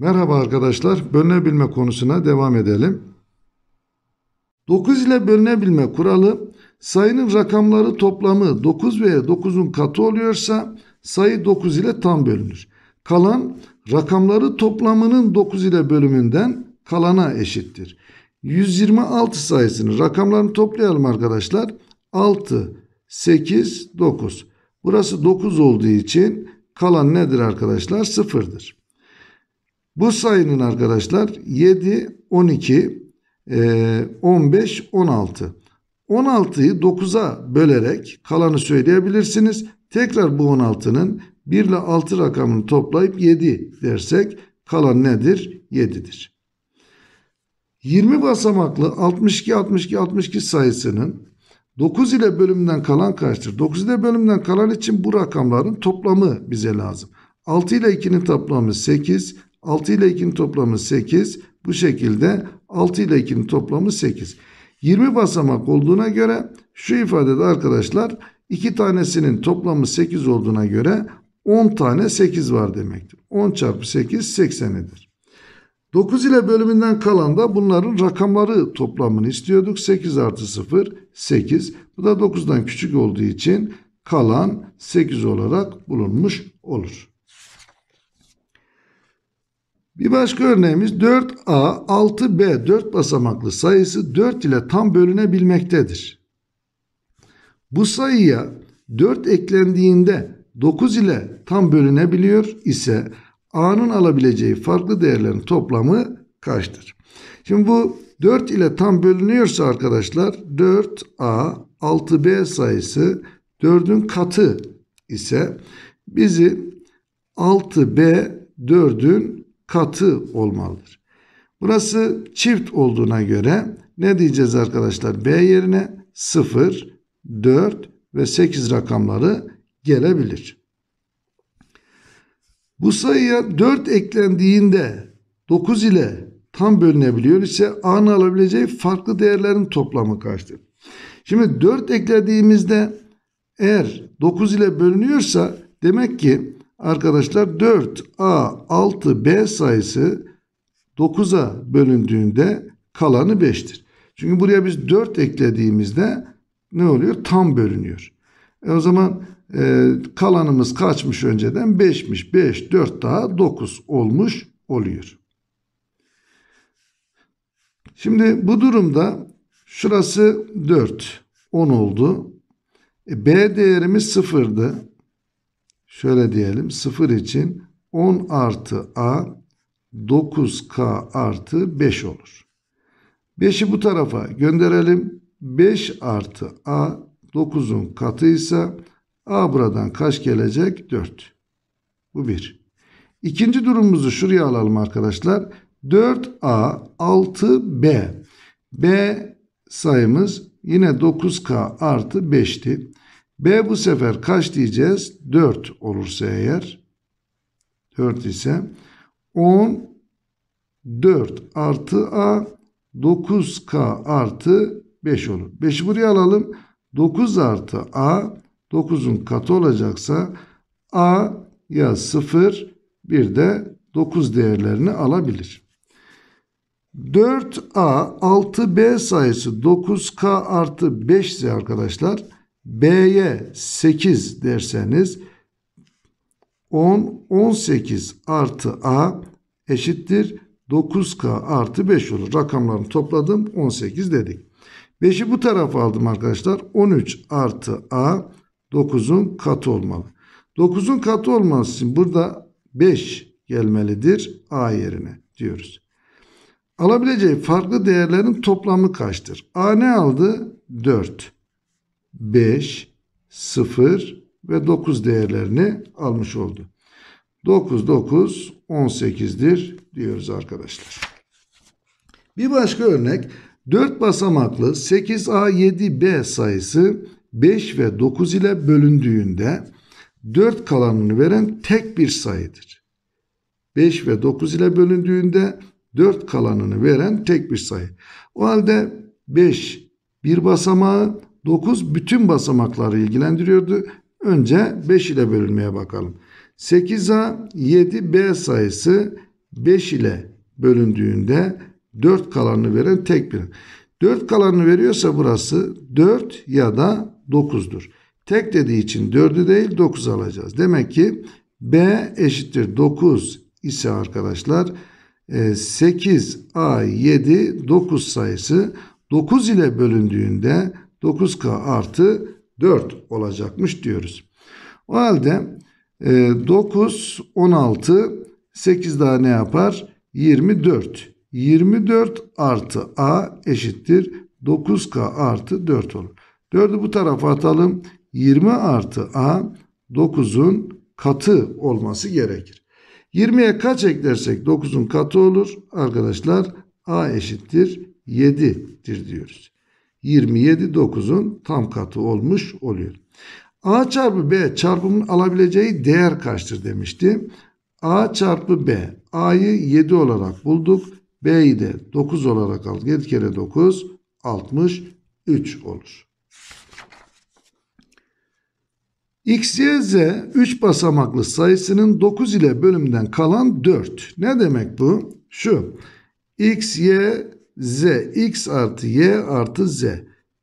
Merhaba arkadaşlar, bölünebilme konusuna devam edelim. 9 ile bölünebilme kuralı, sayının rakamları toplamı 9 veya 9'un katı oluyorsa sayı 9 ile tam bölünür. Kalan rakamları toplamının 9 ile bölümünden kalana eşittir. 126 sayısının rakamlarını toplayalım arkadaşlar. 6, 8, 9. Burası 9 olduğu için kalan nedir arkadaşlar? 0'dır. Bu sayının arkadaşlar 7, 12, 15, 16. 16'yı 9'a bölerek kalanı söyleyebilirsiniz. Tekrar bu 16'nın 1 ile 6 rakamını toplayıp 7 dersek kalan nedir? 7'dir. 20 basamaklı 62 sayısının 9 ile bölümden kalan kaçtır? 9 ile bölümden kalan için bu rakamların toplamı bize lazım. 6 ile 2'nin toplamı 8, 6 ile 2'nin toplamı 8. Bu şekilde 6 ile 2'nin toplamı 8. 20 basamak olduğuna göre şu ifadede arkadaşlar 2 tanesinin toplamı 8 olduğuna göre 10 tane 8 var demektir. 10 çarpı 8 80'idir. 9 ile bölümünden kalan da bunların rakamları toplamını istiyorduk. 8 artı 0, 8. Bu da 9'dan küçük olduğu için kalan 8 olarak bulunmuş olur. Bir başka örneğimiz 4A, 6B, 4 basamaklı sayısı 4 ile tam bölünebilmektedir. Bu sayıya 4 eklendiğinde 9 ile tam bölünebiliyor ise A'nın alabileceği farklı değerlerin toplamı kaçtır? Şimdi bu 4 ile tam bölünüyorsa arkadaşlar 4A 6B sayısı 4'ün katı ise bizi 6B 4'ün katı olmalıdır. Burası çift olduğuna göre ne diyeceğiz arkadaşlar? B yerine 0, 4 ve 8 rakamları gelebilir. Bu sayıya 4 eklendiğinde 9 ile tam bölünebiliyor ise A'nın alabileceği farklı değerlerin toplamı kaçtır? Şimdi 4 eklediğimizde eğer 9 ile bölünüyorsa demek ki arkadaşlar 4A 6B sayısı 9'a bölündüğünde kalanı 5'tir. Çünkü buraya biz 4 eklediğimizde ne oluyor? Tam bölünüyor. O zaman kalanımız kaçmış önceden? 5'miş. 5, 4 daha 9 olmuş oluyor. Şimdi bu durumda şurası 4, 10 oldu. B değerimiz 0'dı. Şöyle diyelim 0 için 10 artı A 9K artı 5 olur. 5'i bu tarafa gönderelim. 5 artı A 9'un katıysa A buradan kaç gelecek? 4. Bu 1. İkinci durumumuzu şuraya alalım arkadaşlar. 4A 6B. B sayımız yine 9K artı 5'ti. B bu sefer kaç diyeceğiz? 4 olursa eğer. 4 ise 10 4 artı A 9K artı 5 olur. 5'i buraya alalım. 9 artı A 9'un katı olacaksa A ya 0 bir de 9 değerlerini alabilir. 4A 6B sayısı 9K artı 5 ise arkadaşlar B'ye 8 derseniz 10 18 artı A eşittir 9K artı 5 olur. Rakamlarını topladım 18 dedik. 5'i bu tarafa aldım arkadaşlar. 13 artı A 9'un katı olmalı. 9'un katı olması için burada 5 gelmelidir A yerine diyoruz. Alabileceği farklı değerlerin toplamı kaçtır? A ne aldı? 4, 5, 0 ve 9 değerlerini almış oldu. 9, 9, 18'dir diyoruz arkadaşlar. Bir başka örnek 4 basamaklı 8A 7B sayısı 5 ve 9 ile bölündüğünde 4 kalanını veren tek bir sayıdır. 5 ve 9 ile bölündüğünde 4 kalanını veren tek bir sayı. O halde 5 bir basamağı, 9 bütün basamakları ilgilendiriyordu. Önce 5 ile bölünmeye bakalım. 8A 7B sayısı 5 ile bölündüğünde 4 kalanını veren tek birim. 4 kalanını veriyorsa burası 4 ya da 9'dur. Tek dediği için 4'ü değil 9'u alacağız. Demek ki B eşittir 9 ise arkadaşlar 8 A7 9 sayısı 9 ile bölündüğünde 9K artı 4 olacakmış diyoruz. O halde 9, 16, 8 daha ne yapar? 24. 24 artı A eşittir 9K artı 4 olur. 4'ü bu tarafa atalım. 20 artı A 9'un katı olması gerekir. 20'ye kaç eklersek 9'un katı olur. Arkadaşlar A eşittir 7'dir diyoruz. 27 9'un tam katı olmuş oluyor. A çarpı B çarpımın alabileceği değer kaçtır demişti. A çarpı B. A'yı 7 olarak bulduk. B'yi de 9 olarak aldık. 7 kere 9 63 olur. X, Y, Z 3 basamaklı sayısının 9 ile bölümden kalan 4. Ne demek bu? Şu. X, Y, Z. X artı Y artı Z.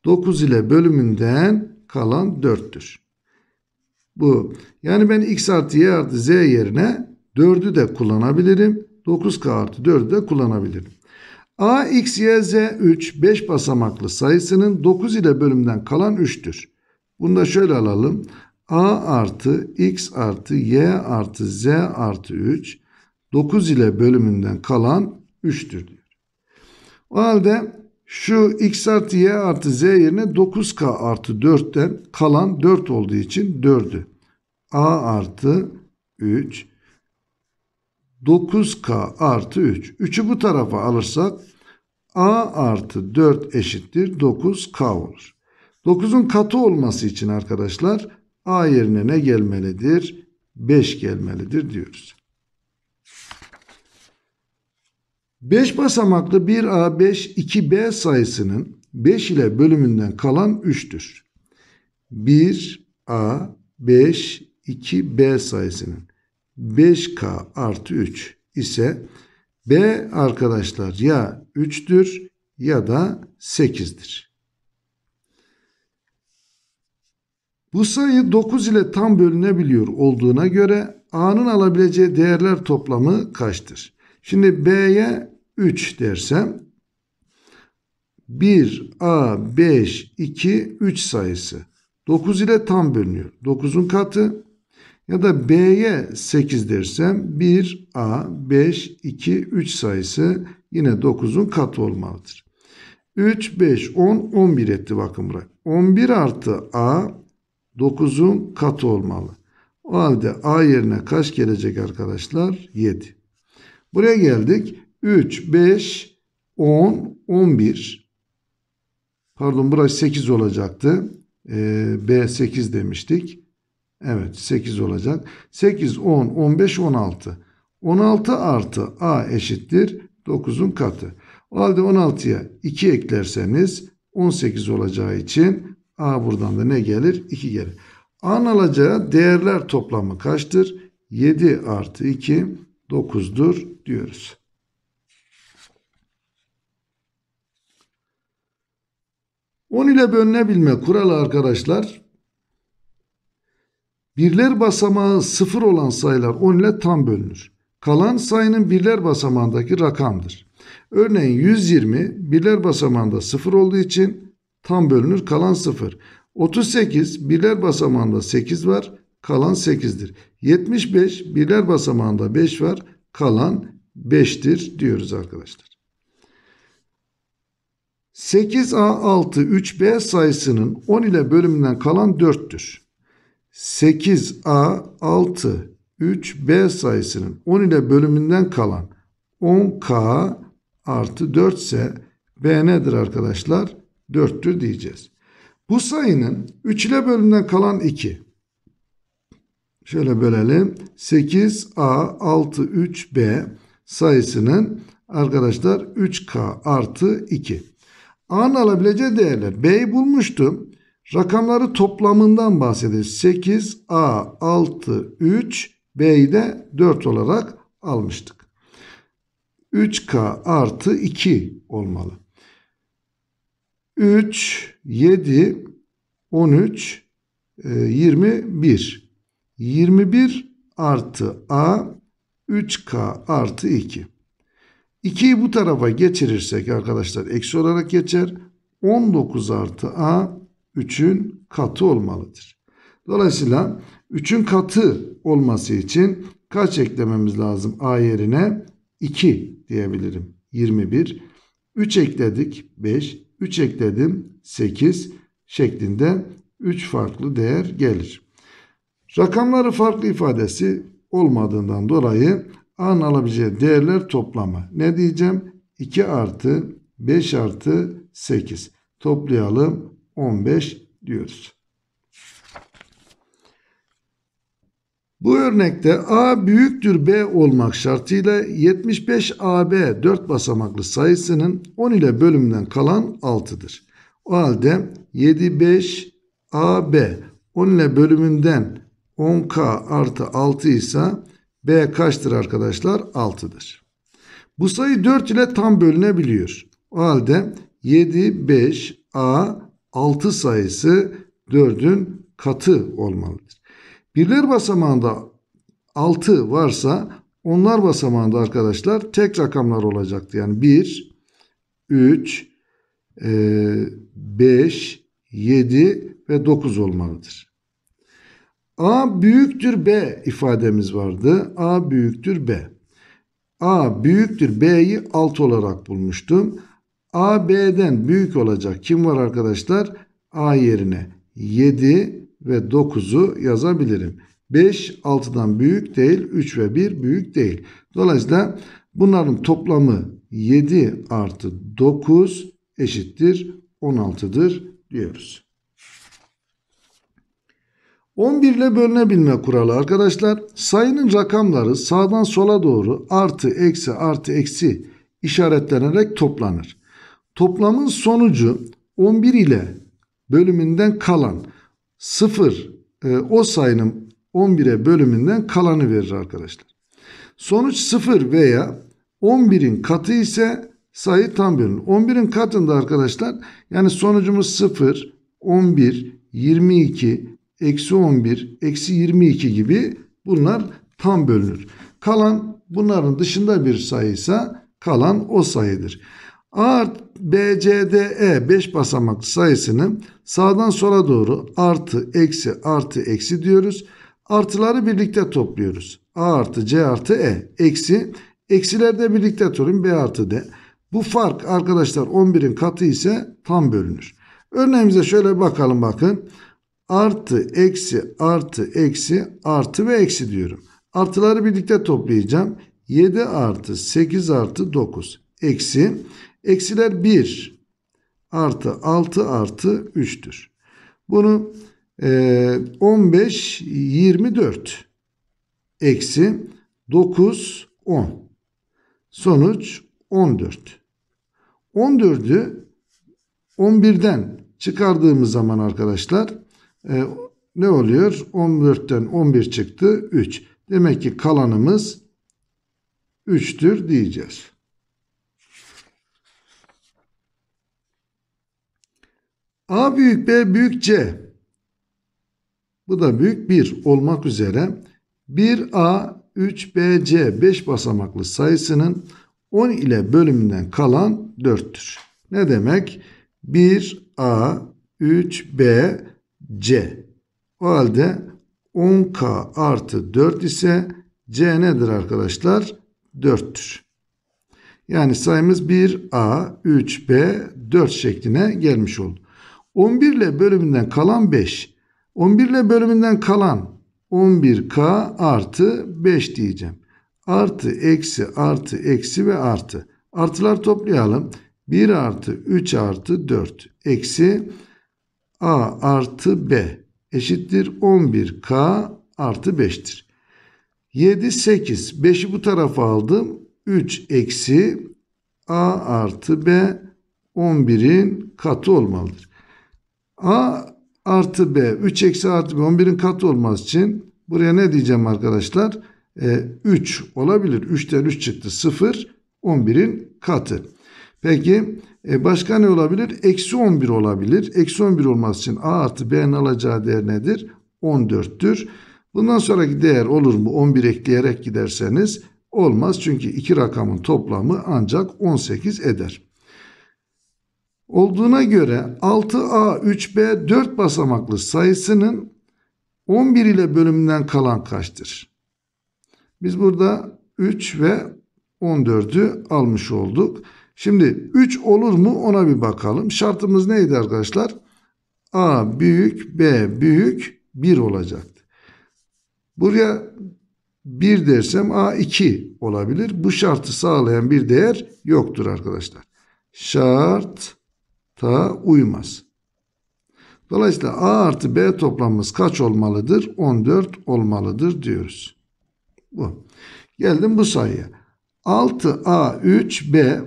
9 ile bölümünden kalan 4'tür. Bu. Yani ben X artı Y artı Z yerine 4'ü de kullanabilirim. 9K artı 4'ü de kullanabilirim. A, X, Y, Z 3. 5 basamaklı sayısının 9 ile bölümden kalan 3'tür. Bunu da şöyle alalım. A artı X artı Y artı Z artı 3 9 ile bölümünden kalan 3'tür diyor. O halde şu X artı Y artı Z yerine 9K artı 4'ten kalan 4 olduğu için 4'ü. A artı 3 9K artı 3. 3'ü bu tarafa alırsak A artı 4 eşittir 9K olur. 9'un katı olması için arkadaşlar A yerine ne gelmelidir? 5 gelmelidir diyoruz. 5 basamaklı 1A, 5, 2B sayısının 5 ile bölümünden kalan 3'tür. 1A, 5, 2B sayısının 5K artı 3 ise B arkadaşlar ya 3'tür ya da 8'dir. Bu sayı 9 ile tam bölünebiliyor olduğuna göre A'nın alabileceği değerler toplamı kaçtır? Şimdi B'ye 3 dersem 1, A, 5, 2, 3 sayısı 9 ile tam bölünüyor. 9'un katı ya da B'ye 8 dersem 1, A, 5, 2, 3 sayısı yine 9'un katı olmalıdır. 3, 5, 10, 11 etti bakın buraya. 11 artı A 9'un katı olmalı. O halde A yerine kaç gelecek arkadaşlar? 7. Buraya geldik. 3, 5, 10, 11. Pardon burası 8 olacaktı. B 8 demiştik. Evet 8 olacak. 8, 10, 15, 16. 16 artı A eşittir 9'un katı. O halde 16'ya 2 eklerseniz 18 olacağı için A buradan da ne gelir? 2 gelir. A'nın alacağı değerler toplamı kaçtır? 7 artı 2 9'dur diyoruz. On ile bölünebilme kuralı arkadaşlar. Birler basamağı 0 olan sayılar 10 ile tam bölünür. Kalan sayının birler basamağındaki rakamdır. Örneğin 120 birler basamağında 0 olduğu için tam bölünür kalan 0. 38 birler basamağında 8 var kalan 8'dir. 75 birler basamağında 5 var kalan 5'tir diyoruz arkadaşlar. 8A 6 3B sayısının 10 ile bölümünden kalan 4'tür. 8A 6 3B sayısının 10 ile bölümünden kalan 10K artı 4 ise B nedir arkadaşlar? 4'tür diyeceğiz. Bu sayının 3 ile bölümden kalan 2. Şöyle bölelim. 8A 6 3B sayısının arkadaşlar 3K artı 2. A'nın alabileceği değerler. B'yi bulmuştum. Rakamları toplamından bahsediyoruz. 8A 6 3 B'yi de 4 olarak almıştık. 3K artı 2 olmalı. 3, 7, 13, 21. 21 artı A, 3K artı 2. 2'yi bu tarafa geçirirsek arkadaşlar eksi olarak geçer. 19 artı A, 3'ün katı olmalıdır. Dolayısıyla 3'ün katı olması için kaç eklememiz lazım? A yerine 2 diyebilirim. 21. 3 ekledik 5. 3 ekledim 8 şeklinde 3 farklı değer gelir. Rakamları farklı ifadesi olmadığından dolayı A'nın alabileceği değerler toplamı. Ne diyeceğim? 2 artı 5 artı 8. Toplayalım 15 diyoruz. Bu örnekte A büyüktür B olmak şartıyla 75AB 4 basamaklı sayısının 10 ile bölümünden kalan 6'dır. O halde 75AB 10 ile bölümünden 10K artı 6 ise B kaçtır arkadaşlar? 6'dır. Bu sayı 4 ile tam bölünebiliyor. O halde 75A 6 sayısı 4'ün katı olmalıdır. Birler basamağında 6 varsa onlar basamağında arkadaşlar tek rakamlar olacaktı. Yani 1, 3, 5, 7 ve 9 olmalıdır. A büyüktür B ifademiz vardı. A büyüktür B. A büyüktür B'yi 6 olarak bulmuştum. A B'den büyük olacak kim var arkadaşlar? A yerine 7 ve 9'u yazabilirim. 5 6'dan büyük değil. 3 ve 1 büyük değil. Dolayısıyla bunların toplamı 7 artı 9 eşittir 16'dır diyoruz. 11 ile bölünebilme kuralı arkadaşlar. Sayının rakamları sağdan sola doğru artı eksi artı eksi işaretlenerek toplanır. Toplamın sonucu 11 ile bölümünden kalan 0 o sayının 11'e bölümünden kalanı verir arkadaşlar. Sonuç 0 veya 11'in katı ise sayı tam bölünür. 11'in katında arkadaşlar yani sonucumuz 0, 11, 22, eksi 11, eksi 22 gibi bunlar tam bölünür. Kalan bunların dışında bir sayıysa kalan o sayıdır. A B C D E 5 basamaklı sayısını sağdan sola doğru artı eksi artı eksi diyoruz. Artıları birlikte topluyoruz. A artı C artı E eksi. Eksiler de birlikte toplayayım B artı D. Bu fark arkadaşlar 11'in katı ise tam bölünür. Örneğimize şöyle bakalım bakın. Artı eksi artı eksi artı ve eksi diyorum. Artıları birlikte toplayacağım. 7 artı 8 artı 9 eksi. Eksiler 1 artı 6 artı 3'tür. Bunu 15, 24 eksi 9, 10. Sonuç 14. 14'ü 11'den çıkardığımız zaman arkadaşlar ne oluyor? 14'ten 11 çıktı 3. Demek ki kalanımız 3'tür diyeceğiz. A büyük B büyük C. Bu da büyük 1 olmak üzere 1A 3BC 5 basamaklı sayısının 10 ile bölümünden kalan 4'tür. Ne demek? 1A 3BC. O halde 10K artı 4 ise C nedir arkadaşlar? 4'tür. Yani sayımız 1A 3B 4 şekline gelmiş oldu. 11 ile bölümünden kalan 5. 11 ile bölümünden kalan 11K artı 5 diyeceğim. Artı, eksi, artı, eksi ve artı. Artılar toplayalım. 1 artı, 3 artı, 4. Eksi A artı B eşittir 11K artı 5'tir. 7, 8. 5'i bu tarafa aldım. 3 eksi A artı B 11'in katı olmalıdır. A artı B 3 eksi artı B 11'in katı olması için buraya ne diyeceğim arkadaşlar? 3 olabilir. 3'ten 3 çıktı 0. 11'in katı. Peki başka ne olabilir? Eksi 11 olabilir. Eksi 11 olması için A artı B'nin alacağı değer nedir? 14'tür. Bundan sonraki değer olur mu? 11 ekleyerek giderseniz olmaz. Çünkü iki rakamın toplamı ancak 18 eder. Olduğuna göre 6A, 3B, 4 basamaklı sayısının 11 ile bölümünden kalan kaçtır? Biz burada 3 ve 14'ü almış olduk. Şimdi 3 olur mu ona bir bakalım. Şartımız neydi arkadaşlar? A büyük, B büyük, 1 olacaktı. Buraya 1 dersem A 2 olabilir. Bu şartı sağlayan bir değer yoktur arkadaşlar. Şarta uymaz. Dolayısıyla A artı B toplamımız kaç olmalıdır? 14 olmalıdır diyoruz. Bu. Geldim bu sayıya. 6A3B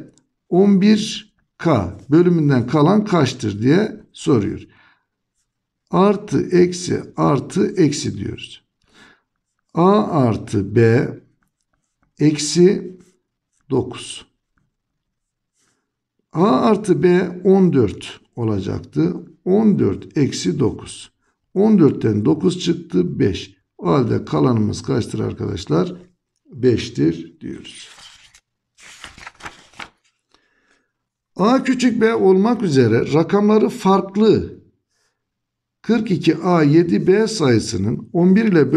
11K bölümünden kalan kaçtır diye soruyor. Artı eksi artı eksi diyoruz. A artı B eksi 9. A artı B 14 olacaktı. 14 eksi 9. 14'ten 9 çıktı, 5. O halde kalanımız kaçtır arkadaşlar? 5'tir diyoruz. A küçük B olmak üzere rakamları farklı 42A7B sayısının 11 ile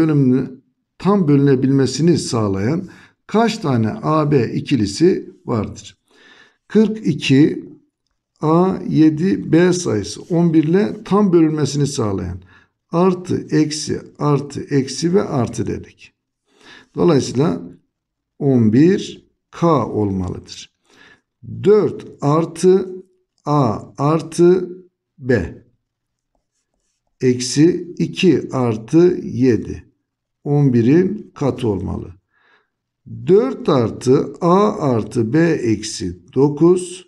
tam bölünebilmesini sağlayan kaç tane AB ikilisi vardır? 42A7B sayısı 11 ile tam bölünmesini sağlayan artı, eksi, artı, eksi ve artı dedik. Dolayısıyla 11K olmalıdır. 4 artı A artı B eksi 2 artı 7 11'in katı olmalı. 4 artı A artı B eksi 9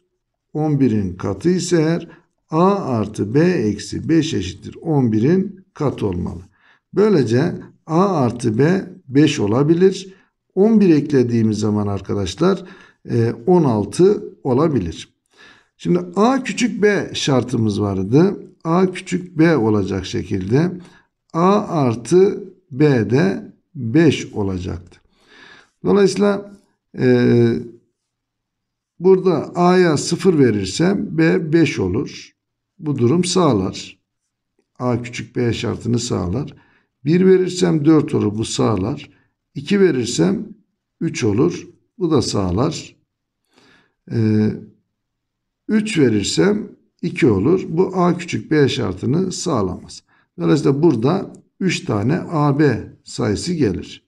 11'in katı ise eğer A artı B eksi 5 eşittir 11'in katı olmalı. Böylece A artı B 5 olabilir. 11 eklediğimiz zaman arkadaşlar 16 olabilir. Şimdi A küçük B şartımız vardı. A küçük B olacak şekilde A artı B de 5 olacaktı. Dolayısıyla burada A'ya 0 verirsem B 5 olur. Bu durum sağlar. A küçük B şartını sağlar. 1 verirsem 4 olur. Bu sağlar. 2 verirsem 3 olur. Bu da sağlar. 3 verirsem 2 olur. Bu A küçük B şartını sağlamaz. Dolayısıyla burada 3 tane AB sayısı gelir.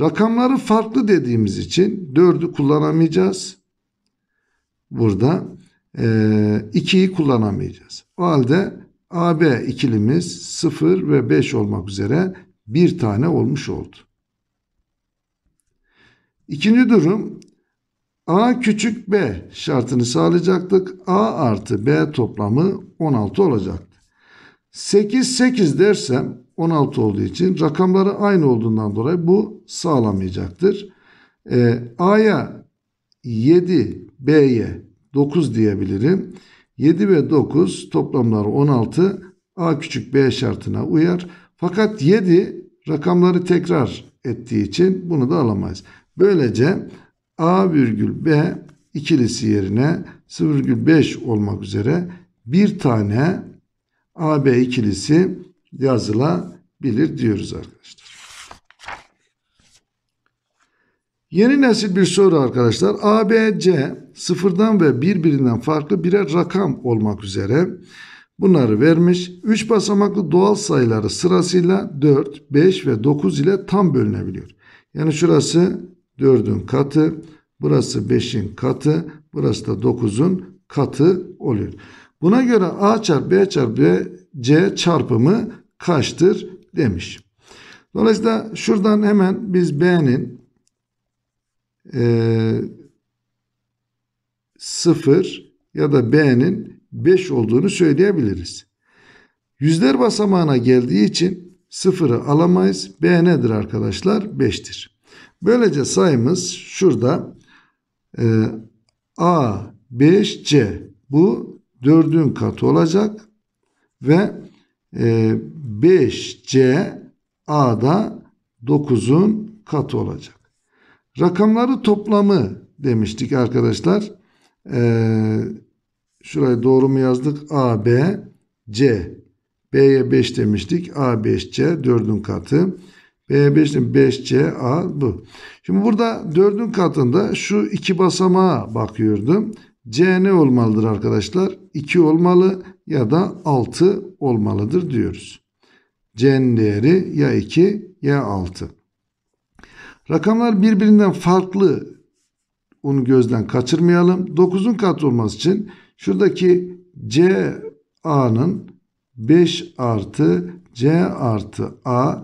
Rakamları farklı dediğimiz için 4'ü kullanamayacağız. Burada 2'yi kullanamayacağız. O halde AB ikilimiz 0 ve 5 olmak üzere bir tane olmuş oldu. İkinci durum A küçük B şartını sağlayacaktık. A artı B toplamı 16 olacaktı. 8, 8 dersem 16 olduğu için rakamları aynı olduğundan dolayı bu sağlamayacaktır. A'ya 7, B'ye 9 diyebilirim. 7 ve 9 toplamları 16 A küçük B şartına uyar. Fakat 7 rakamları tekrar ettiği için bunu da alamayız. Böylece A virgül B ikilisi yerine 0,5 olmak üzere bir tane AB ikilisi yazılabilir diyoruz arkadaşlar. Yeni nesil bir soru arkadaşlar. ABC sıfırdan ve birbirinden farklı birer rakam olmak üzere bunları vermiş. 3 basamaklı doğal sayıları sırasıyla 4, 5 ve 9 ile tam bölünebiliyor. Yani şurası 4'ün katı, burası 5'in katı, burası da 9'un katı oluyor. Bbuna göre A çarpı B çarpı C çarpımı kaçtır demiş. Dolayısıyla şuradan hemen biz B'nin 0 ya da B'nin 5 olduğunu söyleyebiliriz. Yüzler basamağına geldiği için 0'ı alamayız. B nedir arkadaşlar? 5'tir. Böylece sayımız şurada A, 5C, bu 4'ün katı olacak ve 5C A'da 9'un katı olacak. Rakamları toplamı demiştik arkadaşlar. Şurayı doğru mu yazdık? A, B, C. B'ye 5 demiştik. A, 5C, 4'ün katı. B'ye 5 demiştik. 5C, A bu. Şimdi burada 4'ün katında şu iki basamağa bakıyordum. C ne olmalıdır arkadaşlar? 2 olmalı ya da 6 olmalıdır diyoruz. C'nin değeri ya 2 ya 6. Rakamlar birbirinden farklı. Onu gözden kaçırmayalım. 9'un katı olması için şuradaki C A'nın 5 artı C artı A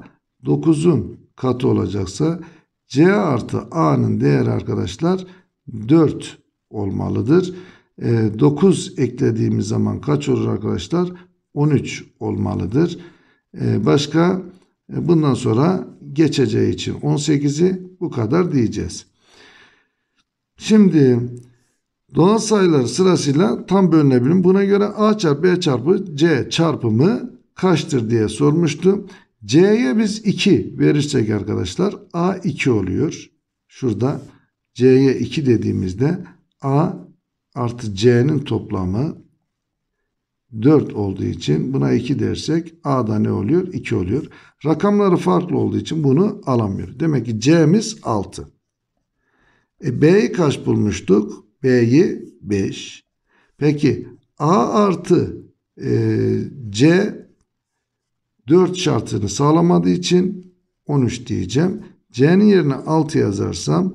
9'un katı olacaksa C artı A'nın değeri arkadaşlar 4 olmalıdır. 9 eklediğimiz zaman kaç olur arkadaşlar? 13 olmalıdır. Başka bundan sonra geçeceği için 18'i bu kadar diyeceğiz. Şimdi doğal sayılar sırasıyla tam bölünebilir. Buna göre A çarpı B çarpı C çarpımı kaçtır diye sormuştu. C'ye biz 2 verirsek arkadaşlar A 2 oluyor. Şurada C'ye 2 dediğimizde A artı C'nin toplamı 4 olduğu için buna 2 dersek A'da ne oluyor? 2 oluyor. Rakamları farklı olduğu için bunu alamıyor. Demek ki C'miz 6. B'yi kaç bulmuştuk? B'yi 5. Peki A artı C 4 şartını sağlamadığı için 13 diyeceğim. C'nin yerine 6 yazarsam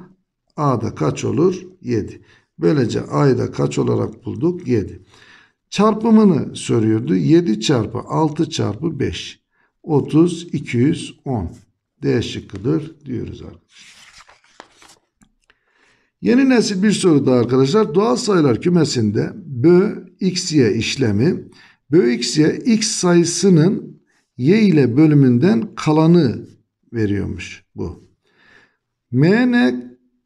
A'da kaç olur? 7. Böylece A'yı da kaç olarak bulduk? 7. Çarpımını soruyordu. 7 çarpı 6 çarpı 5. 30, 210. D şıkkıdır diyoruz arkadaşlar. Yeni nesil bir soru daha arkadaşlar. Doğal sayılar kümesinde bö(x,y) işlemi bö(x,y) x sayısının y ile bölümünden kalanı veriyormuş bu. Mn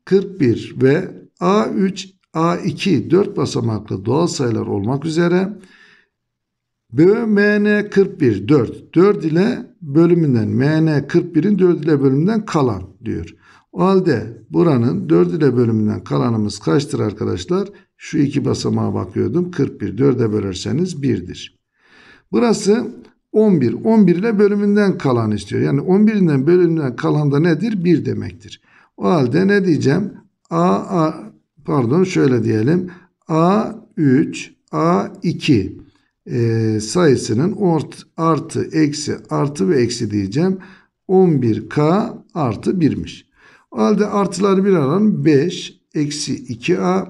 41 ve A3 A2 4 basamaklı doğal sayılar olmak üzere bö(mn 41) 4. 4 ile bölümünden mn 41'in 4 ile bölümünden kalan diyor. O halde buranın 4 ile bölümünden kalanımız kaçtır arkadaşlar? Şu iki basamağa bakıyordum. 41. 4'e bölerseniz 1'dir. Burası 11. 11 ile bölümünden kalan istiyor. Yani 11'inden bölümünden kalan da nedir? 1 demektir. O halde ne diyeceğim? Şöyle diyelim. A3, A2 sayısının artı, eksi, artı ve eksi diyeceğim. 11K artı 1'miş. O halde artıları bir alalım. 5 eksi 2A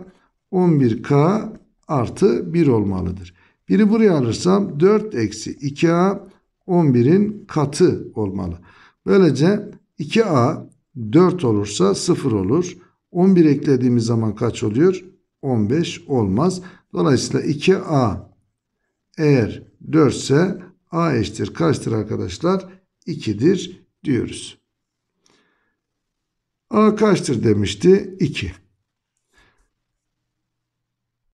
11K artı 1 olmalıdır. 1'i buraya alırsam 4 eksi 2A 11'in katı olmalı. Böylece 2A 4 olursa 0 olur. 11 eklediğimiz zaman kaç oluyor? 15 olmaz. Dolayısıyla 2A eğer 4 ise A eşittir kaçtır arkadaşlar? 2'dir diyoruz. A kaçtır demişti? 2.